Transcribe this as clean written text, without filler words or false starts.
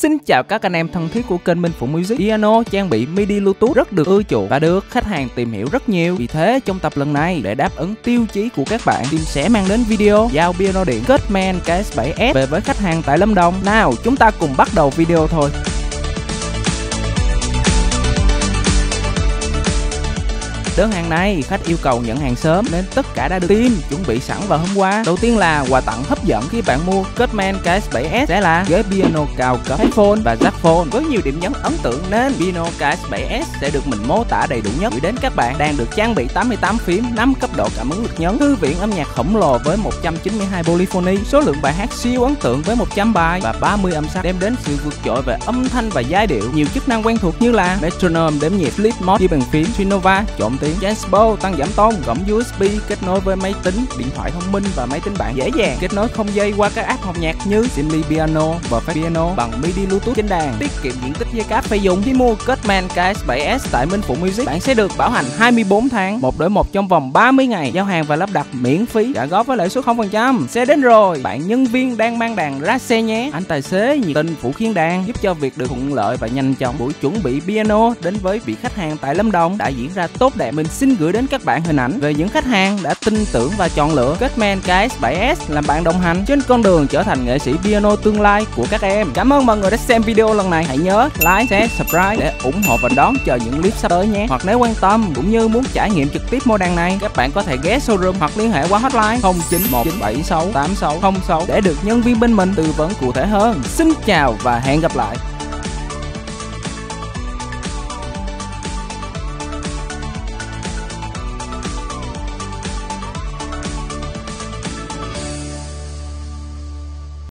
Xin chào các anh em thân thiết của kênh Minh Phụng Music. Piano trang bị MIDI Bluetooth rất được ưa chuộng và được khách hàng tìm hiểu rất nhiều. Vì thế trong tập lần này, để đáp ứng tiêu chí của các bạn, Tim sẽ mang đến video giao piano điện Kurtzman KS7S về với khách hàng tại Lâm Đồng. Nào, chúng ta cùng bắt đầu video thôi. Đơn hàng này khách yêu cầu nhận hàng sớm nên tất cả đã được Tim chuẩn bị sẵn vào hôm qua. Đầu tiên là quà tặng hấp dẫn khi bạn mua Kurtzman KS7S sẽ là ghế piano cao cấp, headphone và saxophone với nhiều điểm nhấn ấn tượng, nên piano KS7S sẽ được mình mô tả đầy đủ nhất gửi đến các bạn. Đang được trang bị 88 phím, 5 cấp độ cảm ứng lực nhấn, thư viện âm nhạc khổng lồ với 192 polyphony, số lượng bài hát siêu ấn tượng với 100 bài và 30 âm sắc, đem đến sự vượt trội về âm thanh và giai điệu. Nhiều chức năng quen thuộc như là metronome đếm nhịp, flip mode ghi bàn phím, Trinova trộn Jazzbo tăng giảm tone, cổng USB kết nối với máy tính, điện thoại thông minh và máy tính bảng, dễ dàng kết nối không dây qua các app học nhạc như Simi Piano và Piano bằng MIDI Bluetooth trên đàn, tiết kiệm diện tích dây cáp phải dùng. Khi mua Kurtzman KS7S tại Minh Phụng Music, bạn sẽ được bảo hành 24 tháng, 1 đổi 1 trong vòng 30 ngày, giao hàng và lắp đặt miễn phí, trả góp với lãi suất 0%. Xe đến rồi, bạn nhân viên đang mang đàn ra xe nhé. Anh tài xế nhiệt tình phụ khiên đàn, giúp cho việc được thuận lợi và nhanh chóng. Buổi chuẩn bị piano đến với vị khách hàng tại Lâm Đồng đã diễn ra tốt đẹp. Mình xin gửi đến các bạn hình ảnh về những khách hàng đã tin tưởng và chọn lựa Kurtzman KS7S làm bạn đồng hành trên con đường trở thành nghệ sĩ piano tương lai của các em. Cảm ơn mọi người đã xem video lần này. Hãy nhớ like, share, subscribe để ủng hộ và đón chờ những clip sắp tới nhé. Hoặc nếu quan tâm cũng như muốn trải nghiệm trực tiếp mô đàn này, các bạn có thể ghé showroom hoặc liên hệ qua hotline 0919768606 để được nhân viên bên mình tư vấn cụ thể hơn. Xin chào và hẹn gặp lại.